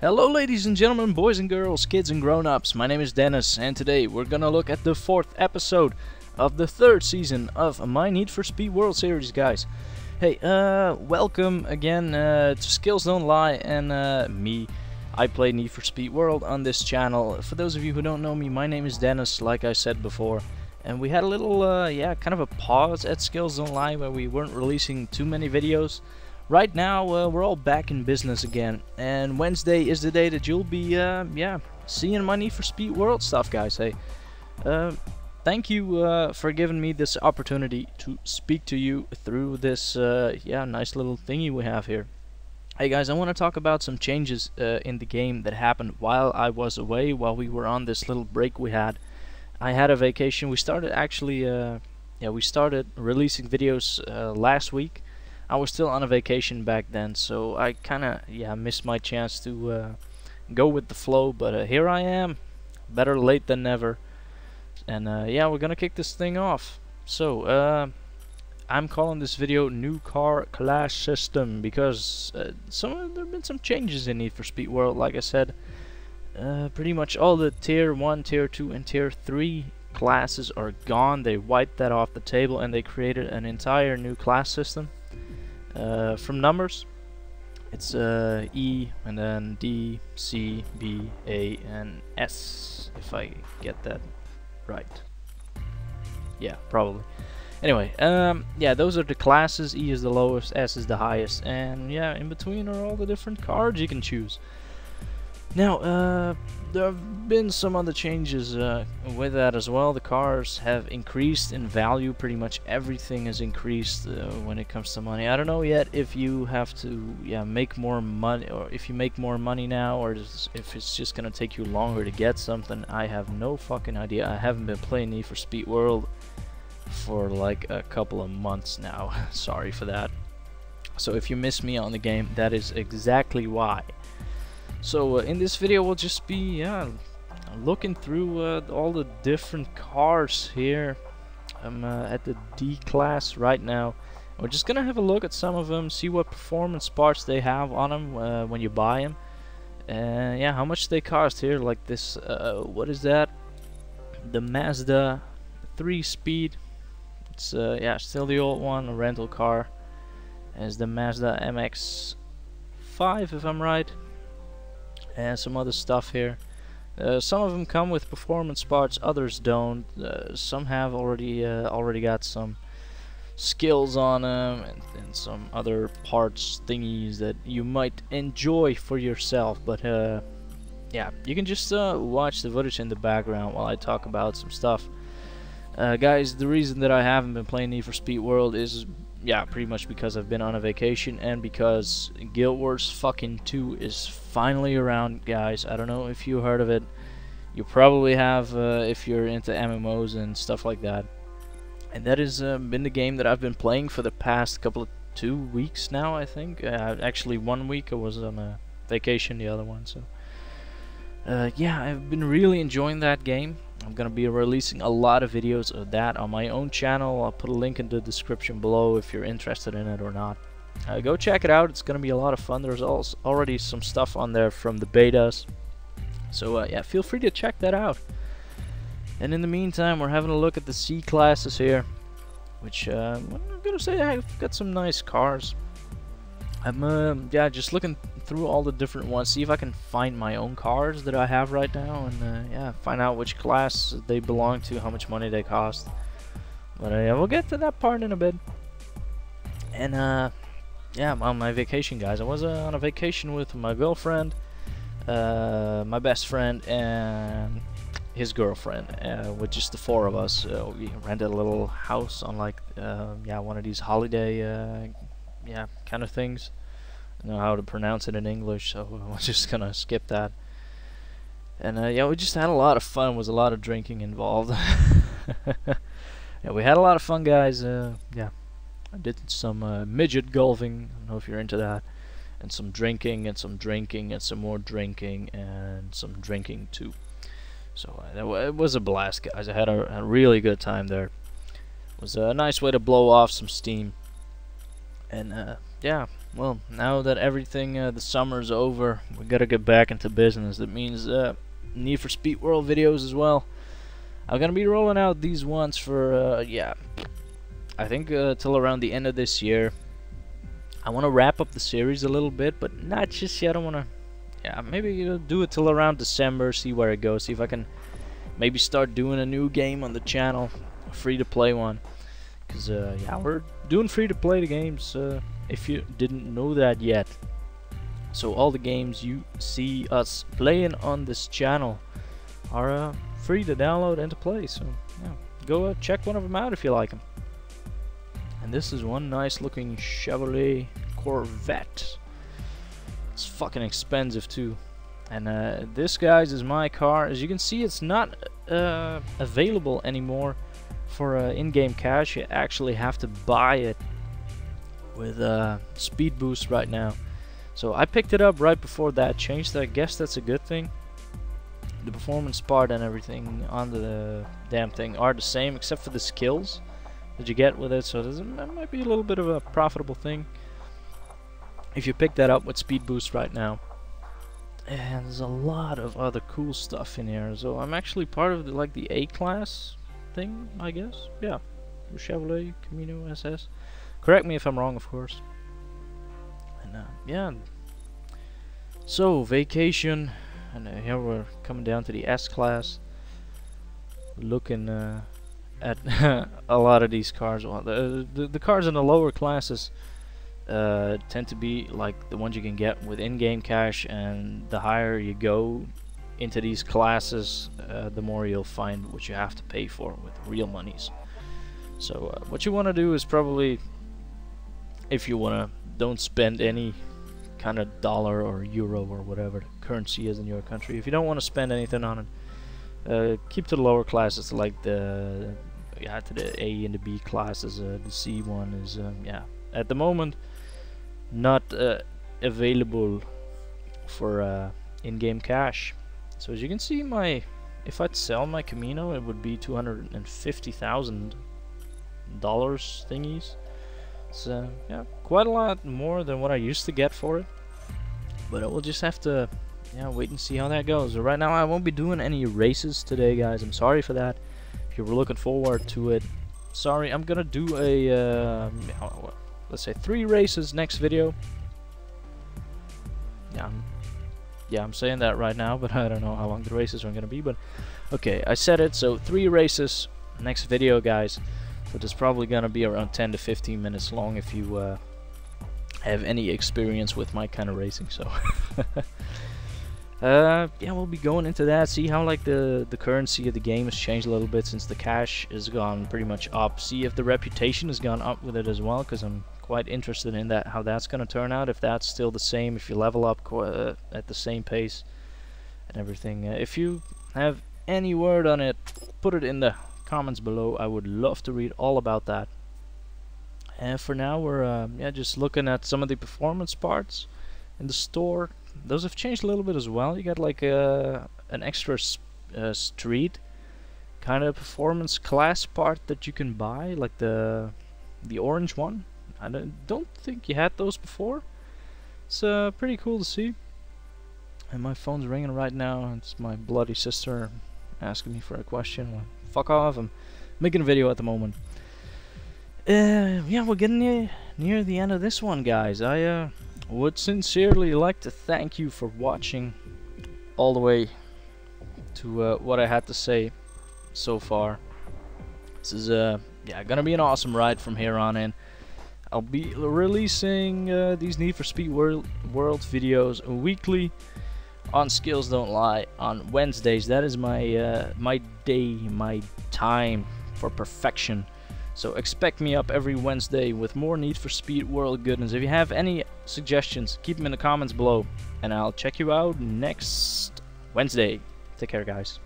Hello ladies and gentlemen, boys and girls, kids and grown-ups, my name is Dennis and today we're gonna look at the 4th episode of the 3rd season of my Need for Speed World series, guys. Hey, welcome again to Skills Don't Lie and me. I play Need for Speed World on this channel. For those of you who don't know me, my name is Dennis, like I said before. And we had a little, kind of a pause at Skills Don't Lie where we weren't releasing too many videos. Right now, we're all back in business again. And Wednesday is the day that you'll be, seeing my Need for Speed World stuff, guys. Hey, thank you for giving me this opportunity to speak to you through this, nice little thingy we have here. Hey guys, I want to talk about some changes in the game that happened while I was away, while we were on this little break we had. I had a vacation. We started actually, we started releasing videos last week. I was still on a vacation back then, so I kind of, missed my chance to go with the flow. But here I am, better late than never. And we're gonna kick this thing off. So, I'm calling this video New Car Clash System because there have been some changes in Need for Speed World. Like I said, pretty much all the Tier 1, Tier 2 and Tier 3 classes are gone. They wiped that off the table and they created an entire new class system from numbers. It's E and then D, C, B, A and S, if I get that right. Yeah, probably. Anyway, those are the classes. E is the lowest, S is the highest, and in between are all the different cards you can choose. Now, there have been some other changes with that as well. The cars have increased in value. Pretty much everything is increased when it comes to money. I don't know yet if you have to make more money, or if you make more money now, or if it's just gonna take you longer to get something. I have no fucking idea. I haven't been playing Need for Speed World for like a couple of months now. Sorry for that. So if you miss me on the game, that is exactly why. So in this video we'll just be looking through all the different cars here. I'm at the D class right now. We're just gonna have a look at some of them, see what performance parts they have on them when you buy them, and how much they cost here. Like this, what is that? The Mazda 3-speed. It's still the old one, a rental car. As the Mazda MX-5, if I'm right, and some other stuff here. Some of them come with performance parts, others don't. Some have already got some skills on them, and some other parts thingies that you might enjoy for yourself. But you can just watch the footage in the background while I talk about some stuff. Guys, the reason that I haven't been playing Need for Speed World is, pretty much because I've been on a vacation and because Guild Wars fucking 2 is finally around, guys. I don't know if you heard of it. You probably have if you're into MMOs and stuff like that. And that has been the game that I've been playing for the past 2 weeks now, I think. Actually, 1 week I was on a vacation, the other one, so... I've been really enjoying that game. I'm gonna be releasing a lot of videos of that on my own channel. I'll put a link in the description below if you're interested in it or not. Go check it out. It's gonna be a lot of fun. There's also already some stuff on there from the betas, so feel free to check that out. And in the meantime, we're having a look at the C classes here, which I'm gonna say I've got some nice cars. I'm just looking through all the different ones, see if I can find my own cars that I have right now, and find out which class they belong to, how much money they cost. But we'll get to that part in a bit. And I'm on my vacation, guys. I was on a vacation with my girlfriend, my best friend, and his girlfriend, with just the four of us. We rented a little house on like one of these holiday kind of things. I know how to pronounce it in English, so we're just gonna skip that. And we just had a lot of fun. There was a lot of drinking involved. We had a lot of fun, guys. I did some midget golfing. I don't know if you're into that. And some drinking, and some drinking, and some more drinking, and some drinking too. So it was a blast, guys. I had a really good time there. It was a nice way to blow off some steam. And yeah, well, now that everything, the summer's over, we gotta get back into business. That means Need for Speed World videos as well. I'm gonna be rolling out these ones for, yeah, I think till around the end of this year. I want to wrap up the series a little bit, but not just yet. I want to, yeah, maybe do it till around December, see where it goes, see if I can maybe start doing a new game on the channel, a free-to-play one. Because, yeah, we're doing free-to-play the games, if you didn't know that yet. So all the games you see us playing on this channel are free to download and to play. So, yeah, go check one of them out if you like them. And this is one nice looking Chevrolet Corvette. It's fucking expensive too. And this, guys, is my car. As you can see, it's not available anymore for in-game cash. You actually have to buy it with Speed Boost right now. So I picked it up right before that change. So I guess that's a good thing. The performance part and everything on the damn thing are the same, except for the skills that you get with it, so that might be a little bit of a profitable thing if you pick that up with Speed Boost right now. And there's a lot of other cool stuff in here, so I'm actually part of the, like, the A-class thing, I guess. Yeah, Chevrolet Camino SS. Correct me if I'm wrong, of course. And yeah, so vacation, and here we're coming down to the S-class, looking at a lot of these cars. Well, the cars in the lower classes tend to be like the ones you can get with in-game cash, and the higher you go into these classes, the more you'll find what you have to pay for with real monies. So what you want to do is probably, if you want to, don't spend any kind of dollar or euro or whatever the currency is in your country. If you don't want to spend anything on it, keep to the lower classes, like the, yeah, to the A and the B classes. The C one is yeah, at the moment not available for in-game cash. So as you can see, my, if I'd sell my Camino, it would be $250,000 thingies. So yeah, quite a lot more than what I used to get for it. But I will just have to, yeah, wait and see how that goes. Right now I won't be doing any races today, guys. I'm sorry for that. If you were looking forward to it, sorry. I'm gonna do a let's say 3 races next video. Yeah, I'm saying that right now, but I don't know how long the races are gonna be. But okay, I said it. So 3 races next video, guys. But it's probably gonna be around 10 to 15 minutes long if you have any experience with my kind of racing. So. Yeah, we'll be going into that, see how, like, the currency of the game has changed a little bit since the cash has gone pretty much up. See if the reputation has gone up with it as well, because I'm quite interested in that, how that's going to turn out, if that's still the same, if you level up at the same pace and everything. If you have any word on it, put it in the comments below. I would love to read all about that. And for now, we're yeah, just looking at some of the performance parts in the store. Those have changed a little bit as well. You got like an extra street kind of performance class part that you can buy, like the orange one. I don't think you had those before. It's pretty cool to see. And my phone's ringing right now. It's my bloody sister asking me for a question. Well, fuck off! I'm making a video at the moment. Yeah, we're getting near the end of this one, guys. I would sincerely like to thank you for watching all the way to what I had to say so far. This is yeah, gonna be an awesome ride from here on in. I'll be releasing these Need for Speed World videos weekly on Skills Don't Lie on Wednesdays. That is my my time for perfection. So expect me up every Wednesday with more Need for Speed World goodness. If you have any suggestions, keep them in the comments below, and I'll check you out next Wednesday. Take care, guys.